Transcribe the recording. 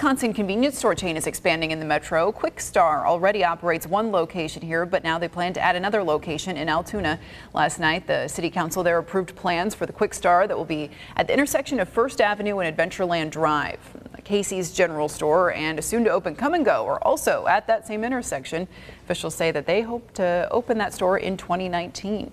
Wisconsin convenience store chain is expanding in the metro. Quick Star already operates one location here, but now they plan to add another location in Altoona. Last night, the city council there approved plans for the Quick Star that will be at the intersection of First Avenue and Adventureland Drive. Casey's General Store and a soon-to-open Come and Go are also at that same intersection. Officials say that they hope to open that store in 2019.